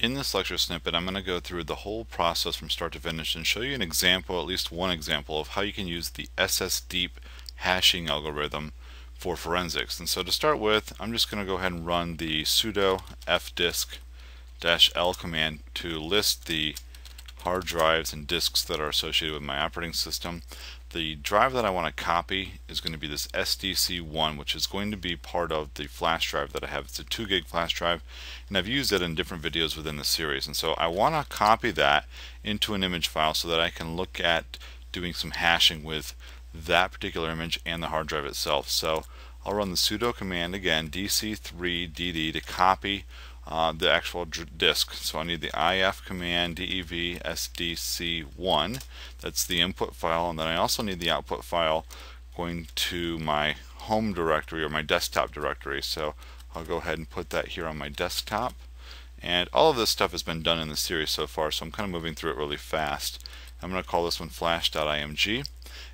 In this lecture snippet, I'm going to go through the whole process from start to finish and show you an example, at least one example, of how you can use the SSDeep hashing algorithm for forensics. And so to start with, I'm just going to go ahead and run the sudo fdisk-l command to list the hard drives and disks that are associated with my operating system. The drive that I want to copy is going to be this SDC1, which is going to be part of the flash drive that I have. It's a 2 gig flash drive, and I've used it in different videos within the series. And so I want to copy that into an image file so that I can look at doing some hashing with that particular image and the hard drive itself. So I'll run the sudo command again, DC3DD, to copy the actual disk. So I need the IF command DEV SDC1, that's the input file, and then I also need the output file going to my home directory or my desktop directory. So I'll go ahead and put that here on my desktop. And all of this stuff has been done in the series so far, so I'm kind of moving through it really fast. I'm going to call this one flash.img,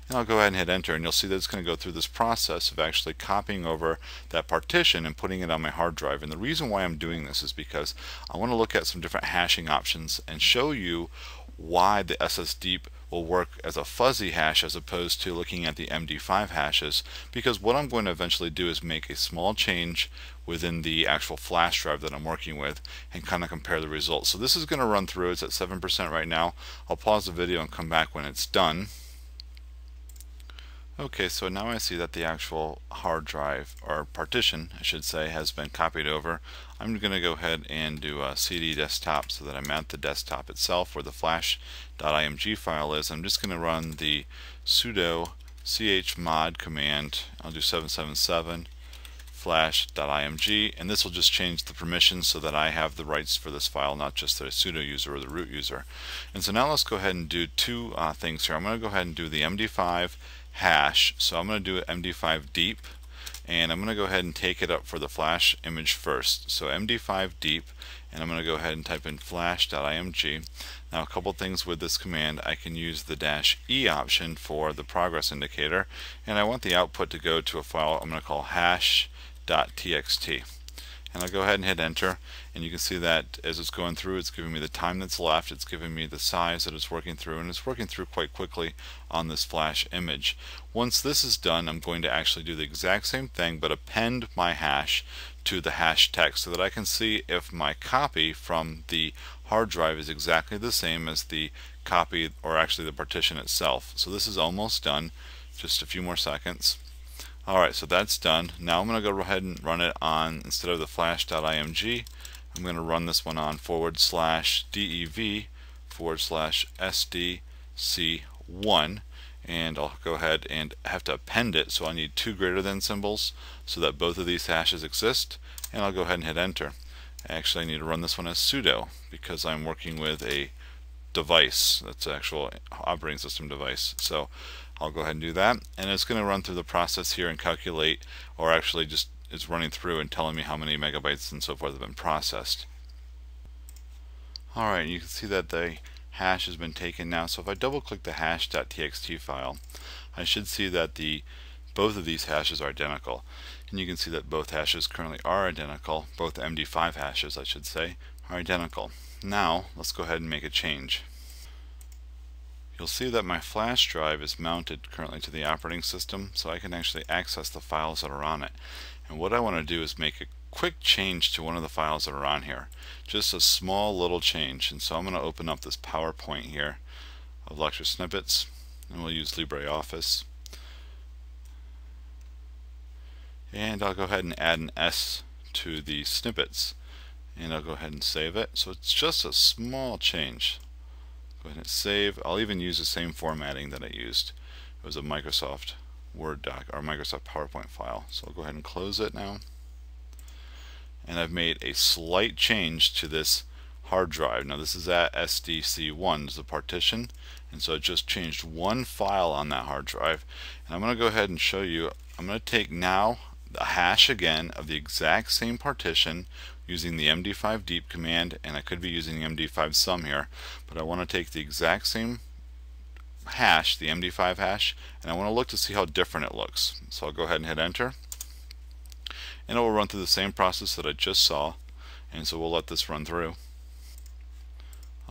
and I'll go ahead and hit enter, and you'll see that it's going to go through this process of actually copying over that partition and putting it on my hard drive. And the reason why I'm doing this is because I want to look at some different hashing options and show you why the SSDeep will work as a fuzzy hash as opposed to looking at the MD5 hashes, because what I'm going to eventually do is make a small change within the actual flash drive that I'm working with and kind of compare the results. So this is going to run through. It's at 7% right now. I'll pause the video and come back when it's done. Okay, so now I see that the actual hard drive, or partition I should say, has been copied over. I'm going to go ahead and do a CD desktop so that I'm at the desktop itself where the flash.img file is. I'm just going to run the sudo chmod command. I'll do 777 flash.img, and this will just change the permissions so that I have the rights for this file, not just the sudo user or the root user. And so now let's go ahead and do two things here. I'm going to go ahead and do the MD5 hash. So I'm going to do md5deep, and I'm going to go ahead and take it up for the flash image first. So md5deep, and I'm going to go ahead and type in flash.img. Now a couple things with this command. I can use the -e option for the progress indicator, and I want the output to go to a file I'm going to call hash.txt. And I'll go ahead and hit enter, and you can see that as it's going through, it's giving me the time that's left, it's giving me the size that it's working through, and it's working through quite quickly on this flash image. Once this is done, I'm going to actually do the exact same thing but append my hash to the hash text so that I can see if my copy from the hard drive is exactly the same as the copy, or actually the partition itself. So this is almost done, just a few more seconds. Alright, so that's done. Now I'm going to go ahead and run it on, instead of the flash.img, I'm going to run this one on /dev/SDC1, and I'll go ahead and have to append it, so I need two greater than symbols so that both of these hashes exist, and I'll go ahead and hit enter. Actually, I need to run this one as sudo because I'm working with a device that's an actual operating system device. So I'll go ahead and do that, and it's going to run through the process here and calculate, or actually just is running through and telling me how many megabytes and so forth have been processed. Alright, you can see that the hash has been taken now, so if I double click the hash.txt file, I should see that both of these hashes are identical. And you can see that both hashes currently are identical, both MD5 hashes I should say, are identical. Now let's go ahead and make a change. You'll see that my flash drive is mounted currently to the operating system, so I can actually access the files that are on it. And what I want to do is make a quick change to one of the files that are on here. Just a small little change. And so I'm going to open up this PowerPoint here of lecture snippets, and we'll use LibreOffice. And I'll go ahead and add an S to the snippets. And I'll go ahead and save it. So it's just a small change. Go ahead and save. I'll even use the same formatting that I used. It was a Microsoft Word doc or Microsoft PowerPoint file. So I'll go ahead and close it now. And I've made a slight change to this hard drive. Now this is at SDC1 is the partition, and so it just changed one file on that hard drive. And I'm going to go ahead and show you. I'm going to take now the hash again of the exact same partition using the md5deep command, and I could be using md5sum here, but I want to take the exact same hash, the md5 hash, and I want to look to see how different it looks. So I'll go ahead and hit enter, and it will run through the same process that I just saw, and so we'll let this run through.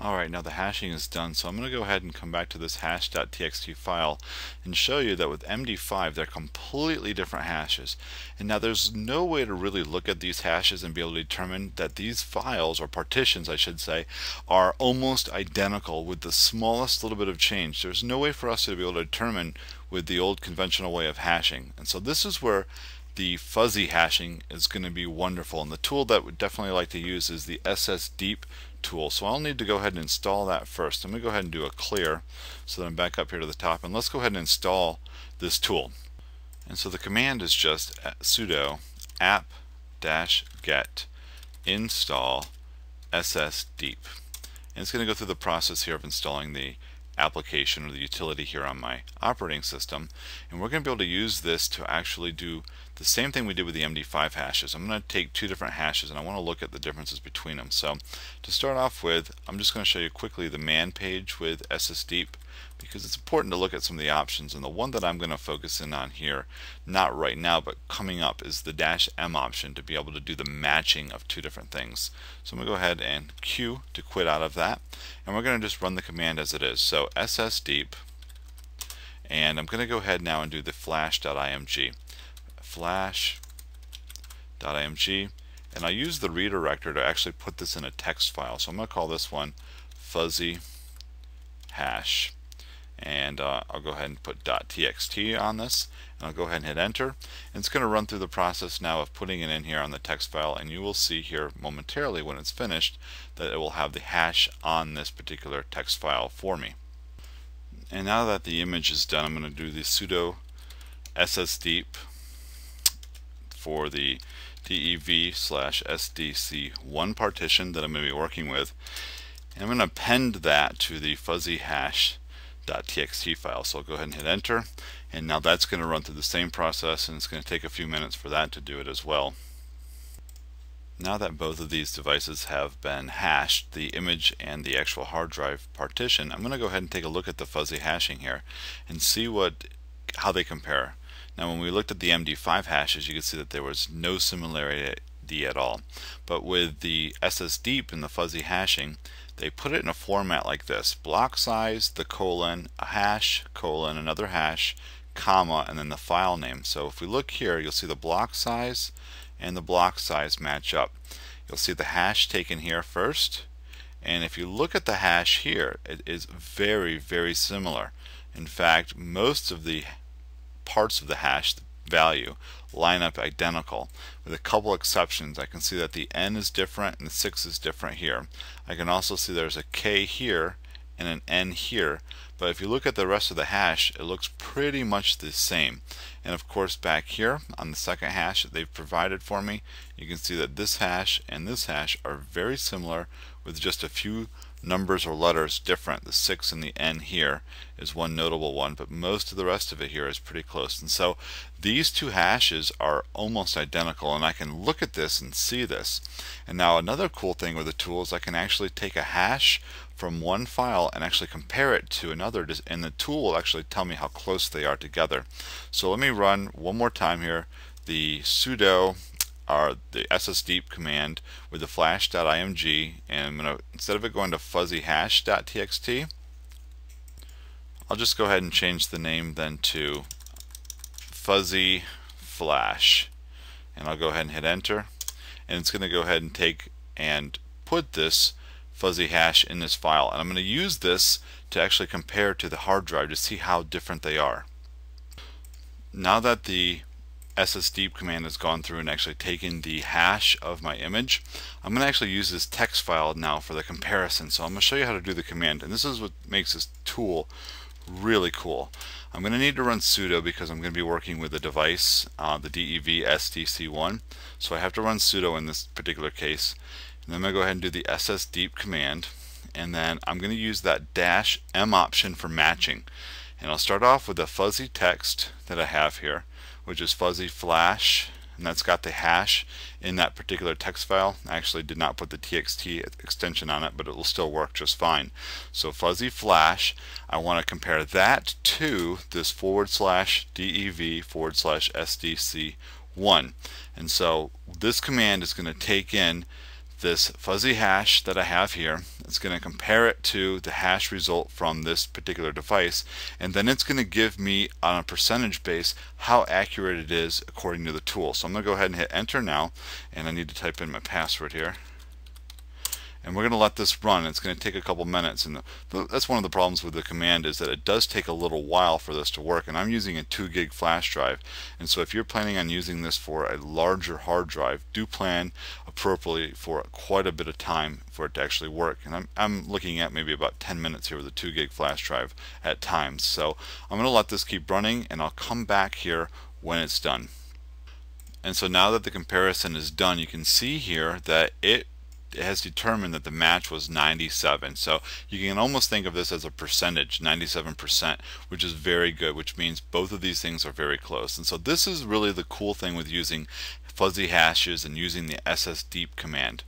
Alright, now the hashing is done, so I'm going to go ahead and come back to this hash.txt file and show you that with MD5 they're completely different hashes. And now there's no way to really look at these hashes and be able to determine that these files, or partitions I should say, are almost identical with the smallest little bit of change. There's no way for us to be able to determine with the old conventional way of hashing. And so this is where the fuzzy hashing is going to be wonderful, and the tool that we'd definitely like to use is the SSDeep tool. So I'll need to go ahead and install that first. I'm going to go ahead and do a clear so that I'm back up here to the top, and let's go ahead and install this tool. And so the command is just sudo apt-get install SSDeep, and it's going to go through the process here of installing the application or the utility here on my operating system, and we're going to be able to use this to actually do the same thing we did with the MD5 hashes. I'm going to take two different hashes and I want to look at the differences between them. So to start off with, I'm just going to show you quickly the man page with SSDeep, because it's important to look at some of the options, and the one that I'm going to focus in on here, not right now but coming up, is the -m option to be able to do the matching of two different things. So I'm going to go ahead and Q to quit out of that, and we're going to just run the command as it is. So SSDeep, and I'm going to go ahead now and do the flash.img, and I use the redirector to actually put this in a text file. So I'm going to call this one fuzzy hash, and I'll go ahead and put .txt on this, and I'll go ahead and hit enter, and it's going to run through the process now of putting it in here on the text file, and you will see here momentarily when it's finished that it will have the hash on this particular text file for me. And now that the image is done, I'm going to do the sudo SSDeep for the dev/sdc1 partition that I'm going to be working with, and I'm going to append that to the fuzzy hash .txt file. So I'll go ahead and hit enter, and now that's going to run through the same process, and it's going to take a few minutes for that to do it as well. Now that both of these devices have been hashed, the image and the actual hard drive partition, I'm going to go ahead and take a look at the fuzzy hashing here and see how they compare. Now when we looked at the MD5 hashes, you could see that there was no similarity at all, but with the SSDeep and the fuzzy hashing, they put it in a format like this: block size, the colon, a hash, colon, another hash, comma, and then the file name. So if we look here, you'll see the block size and the block size match up. You'll see the hash taken here first, and if you look at the hash here, it is very, very similar. In fact, most of the parts of the hash value line up identical, with a couple exceptions. I can see that the N is different and the 6 is different here. I can also see there's a K here and an N here, but if you look at the rest of the hash, it looks pretty much the same. And of course back here on the second hash that they've provided for me, you can see that this hash and this hash are very similar, with just a few numbers or letters different. The 6 and the N here is one notable one, but most of the rest of it here is pretty close. And so these two hashes are almost identical, and I can look at this and see this. And now another cool thing with the tool is I can actually take a hash from one file and actually compare it to another, and the tool will actually tell me how close they are together. So let me run one more time here the sudo are the SSDeep command with the flash.img, and I'm going to, instead of it going to fuzzy hash.txt, I'll just go ahead and change the name then to fuzzy flash, and I'll go ahead and hit enter, and it's going to go ahead and take and put this fuzzy hash in this file, and I'm going to use this to actually compare to the hard drive to see how different they are. Now that the SSDeep command has gone through and actually taken the hash of my image, I'm going to actually use this text file now for the comparison. So I'm going to show you how to do the command, and this is what makes this tool really cool. I'm going to need to run sudo because I'm going to be working with a device, the dev/sdc1, so I have to run sudo in this particular case, and then I'm going to go ahead and do the SSDeep command, and then I'm going to use that -m option for matching. And I'll start off with the fuzzy text that I have here, which is fuzzy flash, and that's got the hash in that particular text file. I actually did not put the txt extension on it, but it will still work just fine. So fuzzy flash, I want to compare that to this /dev/sdc1, and so this command is going to take in this fuzzy hash that I have here. It's going to compare it to the hash result from this particular device, and then it's going to give me on a percentage base how accurate it is according to the tool. So I'm going to go ahead and hit enter now, and I need to type in my password here. And we're going to let this run. It's going to take a couple minutes, and that's one of the problems with the command, is that it does take a little while for this to work. And I'm using a 2 gig flash drive, and so if you're planning on using this for a larger hard drive, do plan appropriately for quite a bit of time for it to actually work. And I'm looking at maybe about 10 minutes here with a 2 gig flash drive at times. So I'm going to let this keep running, and I'll come back here when it's done. And so now that the comparison is done, you can see here that it has determined that the match was 97. So you can almost think of this as a percentage, 97%, which is very good, which means both of these things are very close. And so this is really the cool thing with using fuzzy hashes and using the SSDeep command.